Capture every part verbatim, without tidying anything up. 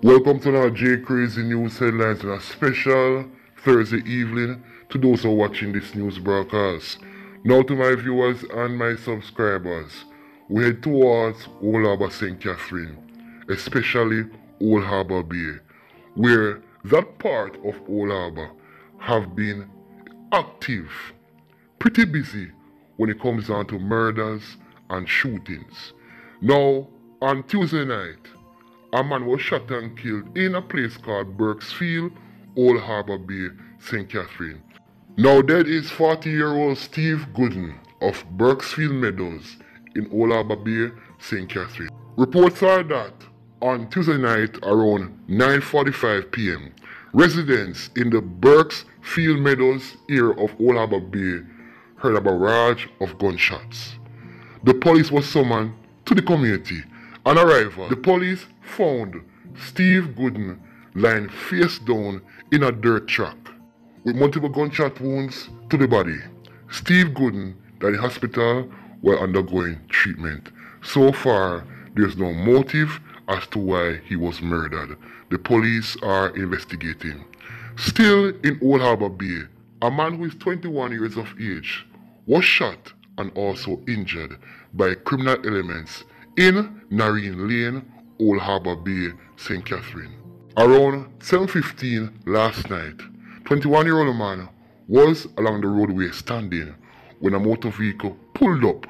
Welcome to our J Crazy News Headlines and a special Thursday evening to those who are watching this news broadcast. Now to my viewers and my subscribers, we head towards Olawa St Catherine, especially Old Harbour Bay, where that part of Olawa have been active, pretty busy when it comes down to murders and shootings. Now, on Tuesday night, a man was shot and killed in a place called Berksfield, Old Harbour Bay, St Catherine. Now, dead is forty-year-old Steve Gooden of Berksfield Meadows in Old Harbour Bay, St Catherine. Reports are that on Tuesday night around nine forty-five p m, residents in the Berksfield Meadows area of Old Harbour Bay heard a barrage of gunshots. The police was summoned to the community. On arrival, the police found Steve Gooden lying face down in a dirt track with multiple gunshot wounds to the body. Steve Gooden at the hospital while undergoing treatment. So far, there's no motive as to why he was murdered. The police are investigating. Still in Old Harbour Bay, a man who is twenty-one years of age was shot and also injured by criminal elements in Narine Lane, Old Harbour Bay, St Catherine. Around seven fifteen last night, twenty-one-year-old man was along the roadway standing when a motor vehicle pulled up.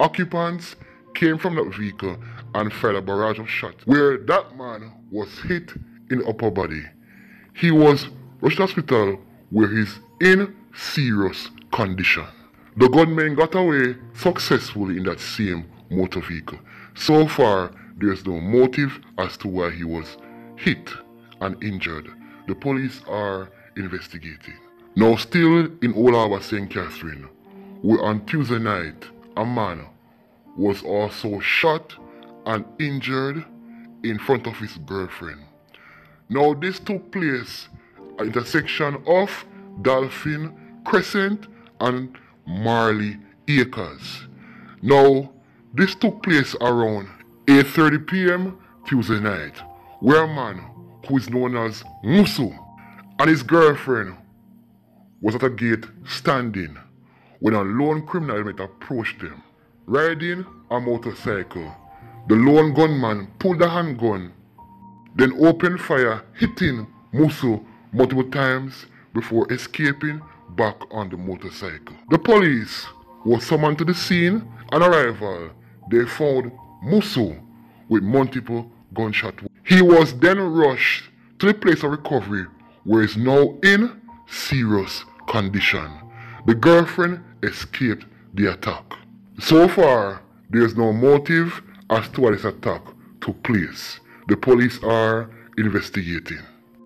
Occupants came from that vehicle and fired a barrage of shots where that man was hit in the upper body. He was rushed to hospital where he's in serious condition. The gunman got away successfully in that same motor vehicle. So far, there's no motive as to why he was hit and injured. The police are investigating. Now, still in Olawa St Catherine, where on Tuesday night, a man was also shot and injured in front of his girlfriend. Now, this took place at the intersection of Dolphin Crescent and Marley Acres. Now, this took place around eight thirty p m Tuesday night, where a man who is known as Musu and his girlfriend was at a gate standing when a lone criminal element approached them. Riding a motorcycle, the lone gunman pulled a handgun, then opened fire, hitting Musu multiple times before escaping back on the motorcycle. The police were summoned to the scene. On arrival, they found Musu with multiple gunshot wounds. He was then rushed to the place of recovery where he is now in serious condition. The girlfriend escaped the attack. So far, there is no motive as to why this attack took place. The police are investigating.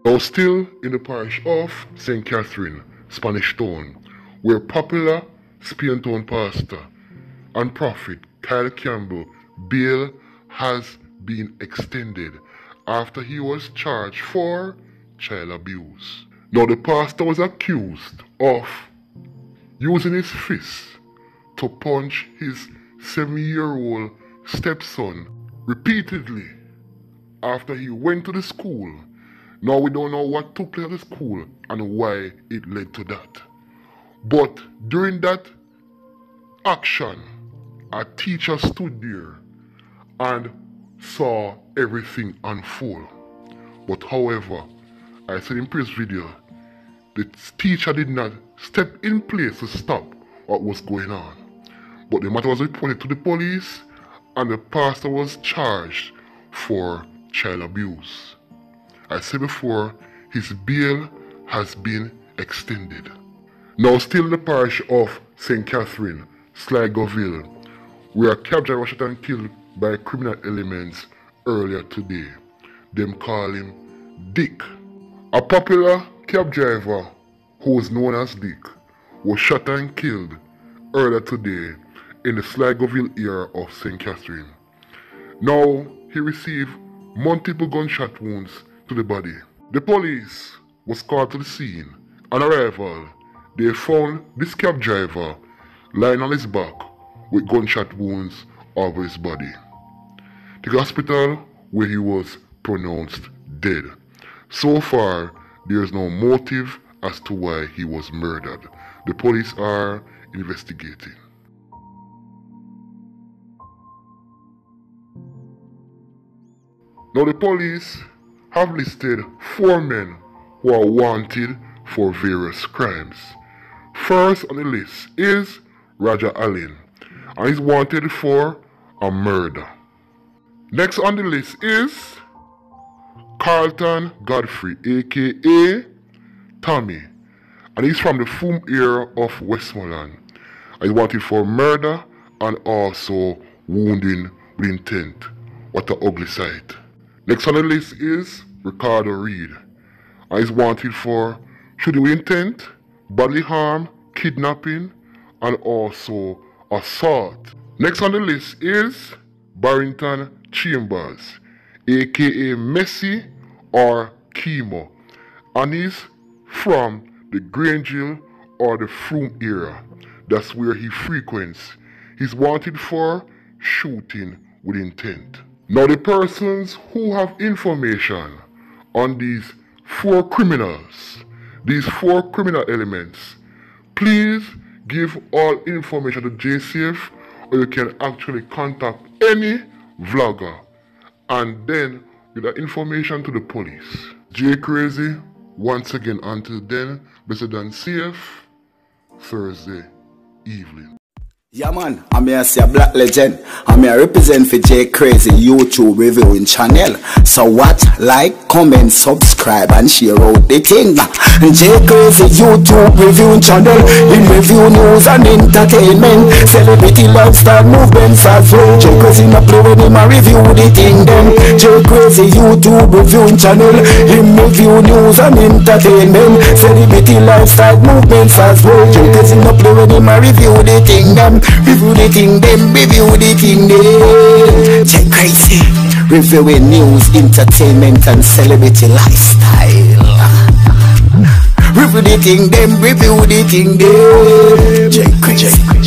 Now, still in the parish of St Catherine, Spanish Town, where popular Spanish Town pastor and prophet Kyle Campbell bail has been extended after he was charged for child abuse. Now, the pastor was accused of using his fist to punch his seven-year-old stepson repeatedly after he went to the school. Now, we don't know what took place at the school and why it led to that. But during that action, a teacher stood there and saw everything unfold. But however, I said in previous video, the teacher did not step in place to stop what was going on. But the matter was reported to the police and the pastor was charged for child abuse. I said before, his bail has been extended. Now, still in the parish of St Catherine, Sligoville, where a cab driver was shot and killed by criminal elements earlier today. Them call him Dick. A popular cab driver who is known as Dick was shot and killed earlier today in the Sligoville area of St Catherine. Now, he received multiple gunshot wounds to the body. The police was called to the scene. On arrival, they found this cab driver lying on his back with gunshot wounds over his body. The hospital where he was pronounced dead. So far, there is no motive as to why he was murdered. The police are investigating. Now the police have listed four men who are wanted for various crimes. First on the list is Raja Allen, and he's wanted for a murder. Next on the list is Carlton Godfrey, aka Tommy, and he's from the Fum area of Westmoreland. He's wanted for murder and also wounding with intent. What an ugly sight. Next on the list is Ricardo Reed, and he's wanted for shooting with intent, bodily harm, kidnapping, and also assault. Next on the list is Barrington Chambers, aka Messi or Chemo, and he's from the Grange or the Froome area. That's where he frequents. He's wanted for shooting with intent. Now the persons who have information on these four criminals, these four criminal elements, please give all information to J C F, or you can actually contact any vlogger and then give that information to the police. J Crazy, once again, until then, better than safe, Thursday evening. Yeah man, I'm here as a black legend. I'm here represent for J Crazy YouTube reviewing channel. So what? Like, comment, subscribe and share out the thing. J Crazy YouTube reviewing channel. In review news and entertainment. Celebrity lifestyle movements as well. J Crazy not play when him a review the thing then. J Crazy YouTube reviewing channel. In review news and entertainment. Celebrity lifestyle movements as well. J Crazy not play when him a review the thing then. Review the thing them, review the thing them. J Crazy reviewing news, entertainment and celebrity lifestyle. Review the thing them, review the thing them. J Crazy.